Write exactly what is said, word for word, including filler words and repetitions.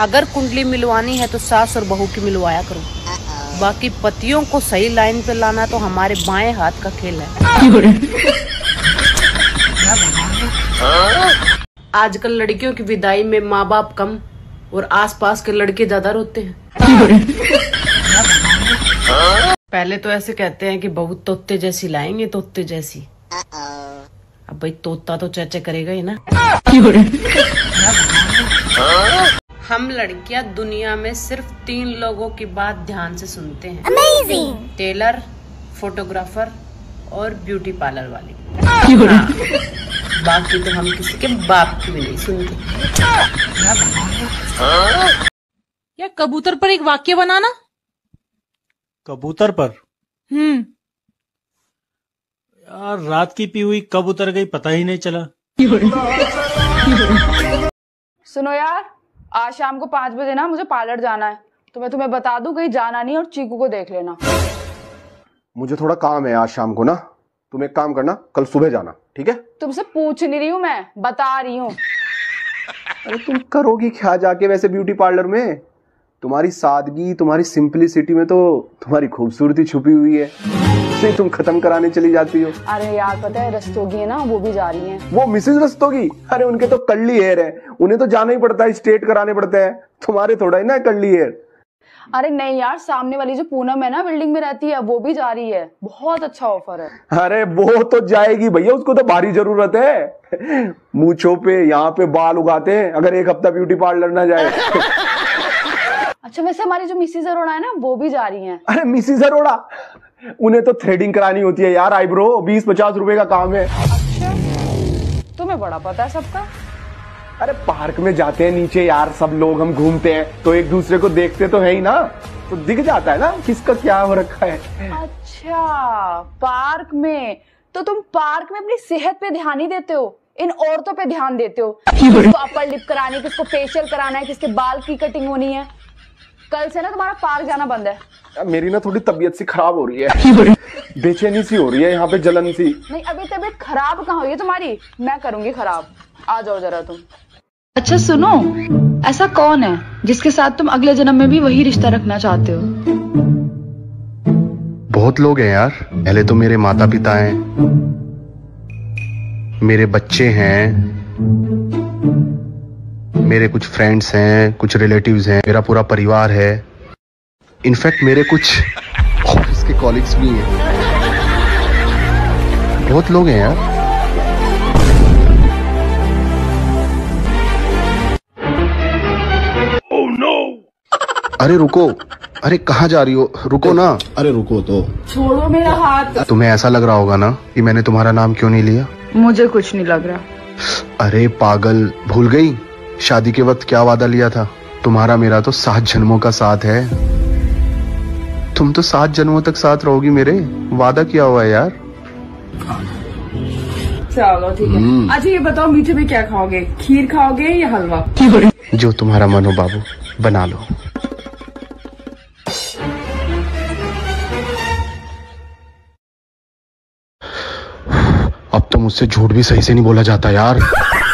अगर कुंडली मिलवानी है तो सास और बहू की मिलवाया करो, बाकी पतियों को सही लाइन पे लाना तो हमारे बाएं हाथ का खेल है। आजकल लड़कियों की विदाई में माँ बाप कम और आसपास के लड़के ज्यादा रोते हैं। पहले तो ऐसे कहते हैं कि बहू तोते जैसी लाएंगे, तोते जैसी। अब भाई तोता तो चेचे करेगा ही ना। हम लड़कियां दुनिया में सिर्फ तीन लोगों की बात ध्यान से सुनते हैं। Amazing! टेलर, फोटोग्राफर और ब्यूटी पार्लर वाली। बाकी तो हम किसी के बाप की भी नहीं सुनते। या कबूतर पर एक वाक्य बनाना। कबूतर पर हम्म यार, रात की पी हुई कब उतर गई पता ही नहीं चला। सुनो यार, आज शाम को पाँच बजे ना मुझे पार्लर जाना है, तो मैं तुम्हें बता दूं कहीं जाना नहीं और चीकू को देख लेना। मुझे थोड़ा काम है आज शाम को ना, तुम एक काम करना कल सुबह जाना, ठीक है? तुमसे पूछ नहीं रही हूँ मैं, बता रही हूँ। अरे तुम करोगी क्या जाके वैसे ब्यूटी पार्लर में? तुम्हारी सादगी, तुम्हारी सिंपलिसिटी में तो तुम्हारी खूबसूरती छुपी हुई है, उसे तुम खत्म कराने चली जाती हो। अरे यार पता है रस्तोगी है ना, वो भी जा रही हैं। वो मिसेज रस्तोगी? अरे उनके तो कर्ली हेयर है, उन्हें तो जाना ही पड़ता है, स्ट्रेट कराने पड़ते हैं, तुम्हारे थोड़ा ही ना कर्ली हेयर। अरे नहीं यार, सामने वाली जो पूनम है ना बिल्डिंग में रहती है, वो भी जा रही है, बहुत अच्छा ऑफर है। अरे वो तो जाएगी भैया, उसको तो भारी जरूरत है। मूंछों पे यहाँ पे बाल उगाते हैं, अगर एक हफ्ता ब्यूटी पार्लर ना जाए। अच्छा वैसे हमारी जो मिसेज अरोड़ा है ना, वो भी जा रही हैं। अरे मिसेज अरोड़ा, उन्हें तो थ्रेडिंग करानी होती है यार, आईब्रो बीस पचास रुपए का काम है। अच्छा तुम्हें बड़ा पता है सबका। अरे पार्क में जाते हैं नीचे यार सब लोग, हम घूमते हैं तो एक दूसरे को देखते तो है ही ना, तो दिख जाता है ना किसका क्या हो रखा है। अच्छा पार्क में, तो तुम पार्क में अपनी सेहत पे ध्यान ही देते हो, इन औरतों पे ध्यान देते हो। किसको अपर लिप करानी, किसको फेशियल कराना है, किसके बाल की कटिंग होनी है। कल से ना तुम्हारा पार्क जाना बंद है। मेरी ना थोड़ी तबीयत सी खराब हो रही है, बेचैनी सी हो रही है, यहाँ पे जलन सी। नहीं अभी तबीयत खराब कहाँ हुई है तुम्हारी, मैं करूँगी खराब, आ जाओ जरा तुम। अच्छा सुनो, ऐसा कौन है जिसके साथ तुम अगले जन्म में भी वही रिश्ता रखना चाहते हो? बहुत लोग हैं यार, पहले तो मेरे माता पिता हैं, मेरे बच्चे हैं, मेरे कुछ फ्रेंड्स हैं, कुछ रिलेटिव्स हैं, मेरा पूरा परिवार है, इनफैक्ट मेरे कुछ ऑफिस के कॉलिग्स भी हैं। बहुत लोग हैं यार। oh, no! अरे रुको, अरे कहाँ जा रही हो, रुको ना। अरे रुको तो, छोड़ो मेरा हाथ। तुम्हें ऐसा लग रहा होगा ना कि मैंने तुम्हारा नाम क्यों नहीं लिया। मुझे कुछ नहीं लग रहा। अरे पागल, भूल गई शादी के वक्त क्या वादा लिया था? तुम्हारा मेरा तो सात जन्मों का साथ है, तुम तो सात जन्मों तक साथ रहोगी मेरे, वादा किया हुआ है यार। चलो ठीक है। अच्छा ये बताओ मीठे में क्या खाओगे, खीर खाओगे या हलवा? जो तुम्हारा मन हो बाबू, बना लो। अब तो मुझसे झूठ भी सही से नहीं बोला जाता यार।